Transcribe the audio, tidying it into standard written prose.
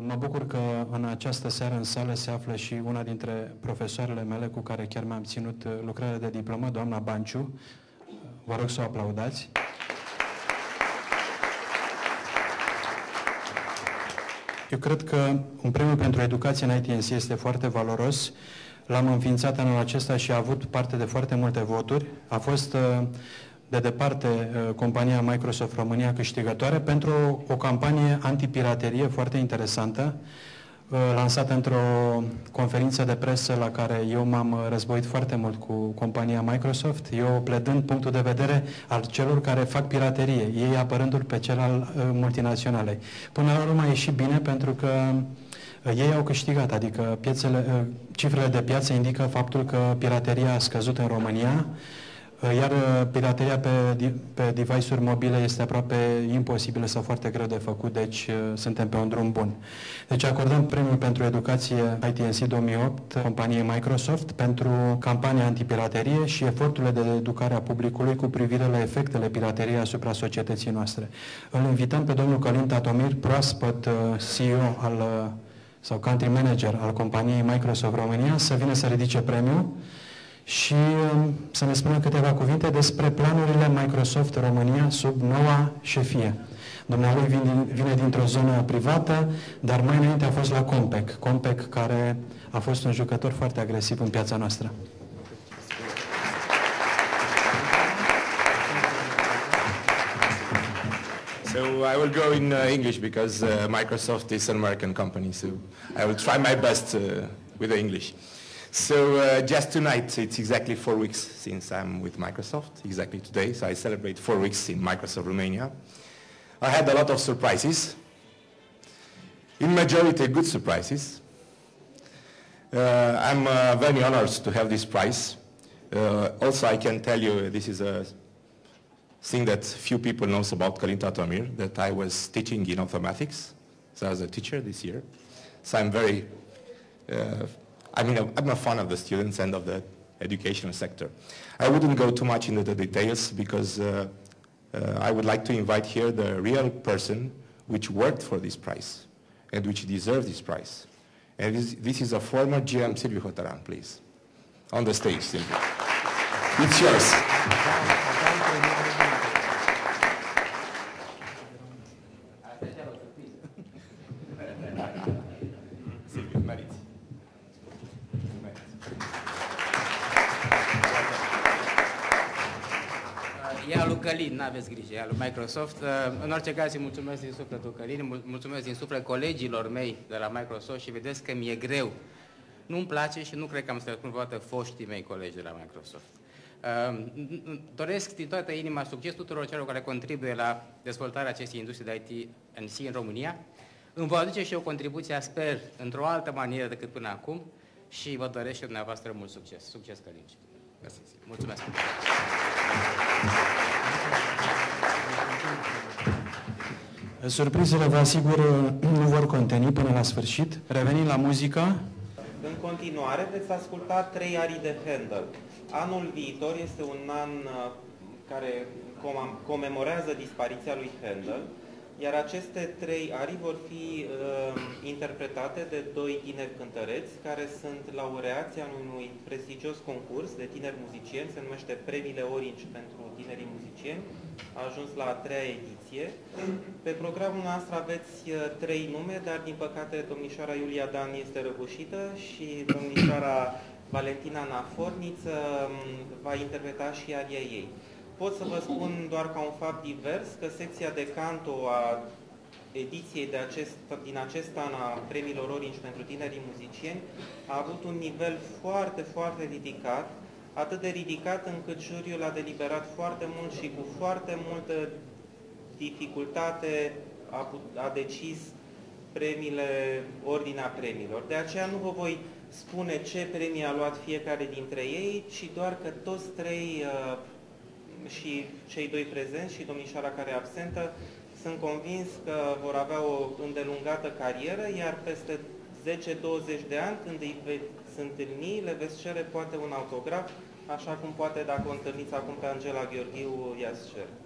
Mă bucur că în această seară în sală se află și una dintre profesoarele mele cu care chiar mi-am ținut lucrarea de diplomă, doamna Banciu. Vă rog să o aplaudați. Eu cred că un premiu pentru educație în ITNC este foarte valoros. L-am înființat anul acesta și a avut parte de foarte multe voturi. A fost de departe compania Microsoft România câștigătoare pentru o campanie antipiraterie foarte interesantă, lansată într-o conferință de presă la care eu m-am războit foarte mult cu compania Microsoft, eu pledând punctul de vedere al celor care fac piraterie, ei apărându-l pe cel al multinaționalei. Până la urmă a ieșit bine pentru că ei au câștigat, adică cifrele de piață indică faptul că pirateria a scăzut în România, iar pirateria pe device-uri mobile este aproape imposibilă sau foarte greu de făcut, deci suntem pe un drum bun. Deci acordăm premiul pentru educație ITNC 2008 companiei Microsoft pentru campania antipiraterie și eforturile de educare a publicului cu privire la efectele pirateriei asupra societății noastre. Îl invităm pe domnul Călin Tatomir, proaspăt CEO sau country manager al companiei Microsoft România, să vină să ridice premiul și să ne spună câteva cuvinte despre planurile Microsoft România sub noua șefie. Dumnealui vine dintr-o zonă privată, dar mai înainte a fost la Compec. Compec care a fost un jucător foarte agresiv în piața noastră. So I will go in English because Microsoft is an American company, so I will try my best with the English. So just tonight, it's exactly 4 weeks since I'm with Microsoft, exactly today, so I celebrate 4 weeks in Microsoft Romania. I had a lot of surprises, in majority good surprises. I'm very honored to have this prize. Also I can tell you this is a thing that few people knows about Călin Tatomir, that I was teaching in mathematics, so I was a teacher this year, so I'm very I'm a fan of the students and of the educational sector. I wouldn't go too much into the details because I would like to invite here the real person which worked for this prize and which deserved this prize. And this is a former GM, Silviu Hotăran, please. On the stage, Silviu. It's yours. Călin, n-aveți grijă, ea lui Microsoft. În orice caz îi mulțumesc din sufletul Călin, mulțumesc din suflet colegilor mei de la Microsoft și vedeți că mi-e greu. Nu-mi place și nu cred că am să răspund vreodată foștii mei colegi de la Microsoft. Doresc din toată inima succes tuturor celor care contribuie la dezvoltarea acestei industrie de IT în România. Îmi voi aduce și eu contribuția, sper, într-o altă manieră decât până acum și vă doresc și dumneavoastră mult succes. Succes, Călin! Mulțumesc! Surprizele, vă asigur, nu vor conteni până la sfârșit. Revenim la muzică. În continuare veți asculta 3 arii de Handel. Anul viitor este un an care comemorează dispariția lui Handel, iar aceste 3 arii vor fi interpretate de 2 tineri cântăreți care sunt laureați al unui prestigios concurs de tineri muzicieni, se numește Premiile Orange pentru tinerii muzicieni, a ajuns la a 3-a ediție. Pe programul nostru aveți 3 nume, dar din păcate domnișoara Iulia Dan este răgușită și domnișoara Valentina Naforniță va interpreta și aria ei. Pot să vă spun doar ca un fapt divers că secția de canto a ediției din acest an a Premiilor Orange pentru tinerii muzicieni a avut un nivel foarte, foarte ridicat, atât de ridicat încât juriul a deliberat foarte mult și cu foarte multă dificultate a decis ordinea premiilor. De aceea nu vă voi spune ce premii a luat fiecare dintre ei, ci doar că toți 3 și cei 2 prezenți și domnișoara care e absentă, sunt convins că vor avea o îndelungată carieră, iar peste 10-20 de ani, când îi veți întâlni, le veți cere poate un autograf, așa cum poate dacă o întâlniți acum pe Angela Gheorghiu, i-ați cere.